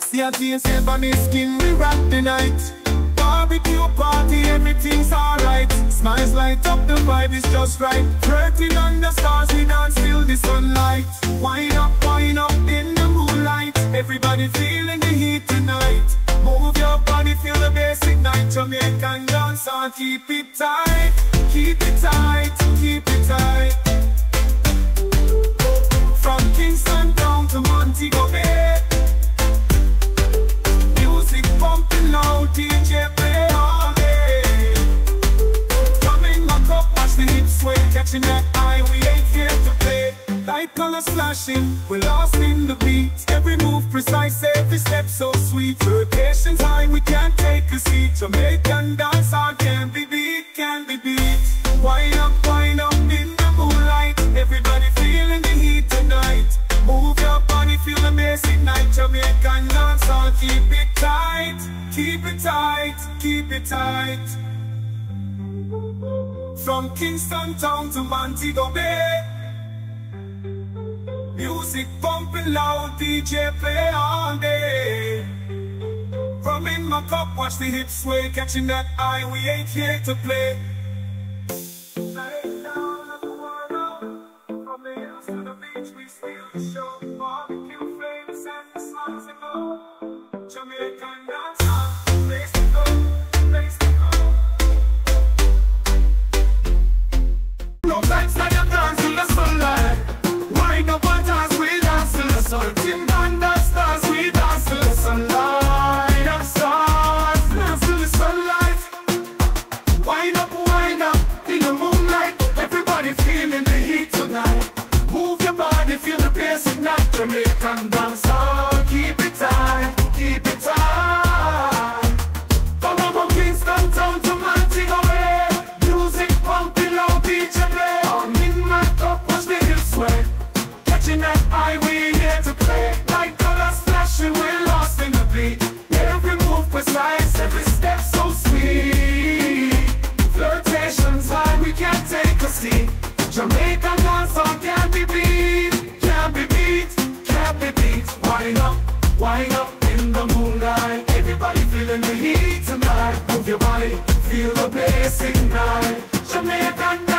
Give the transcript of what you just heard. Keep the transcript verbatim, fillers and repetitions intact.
See a taste for me skin, we rock the night. Barbecue party, everything's alright. Smiles light up, the vibe is just right. Flirting on the stars, we dance till the sunlight. Wind up, wind up in the moonlight. Everybody feeling the heat tonight. Move your body, feel the bass ignite. Jamaican dance and keep it tight. Keep it tight, keep it tight. From Kingston down to Montego Bay, pumping loud, D J play all day. Coming my cup, watch the hips sway, catching that eye, we ain't here to play. Light colors flashing, we're lost in the beat. Every move precise, every step so sweet. Rotation's high, we can't take a seat. Jamaican dance, I can be beat, can be beat. Wind up, wind up in the moonlight. Everybody feeling the heat tonight. Move your body, feel amazing night. Jamaican dance, I'll keep it tight, keep it tight, keep it tight. From Kingston town to Montego Bay, music pumping loud, D J play all day. From in my cup, watch the hips sway, catching that eye, we ain't here to play. Jamaican dance, place to go, place to go. No lights like a dance in the sunlight. Wind up and dance, we dance in the sun. Tim and the stars, we dance in the sunlight. The stars, dance in the sunlight. Wind up, wind up in the moonlight. Everybody feeling the heat tonight. Move your body, feel the bass ignite. Jamaican dance, oh, keep it tight. Keep it tight. Come on, from Kingston town to Montego Bay, music pumping loud, D J play. I'm in my cup, watch the hips sway, catching that eye, we here to play. Light colors flashing, we're lost in the beat. Every move precise, every step so sweet. Flirtation's high, we can't take a seat. Jamaican dance song can't be beat, can't be beat, can't be beat. Wind up, wind up in the moonlight, everybody feeling the heat tonight. Move your body, feel the bass ignite. Jamaican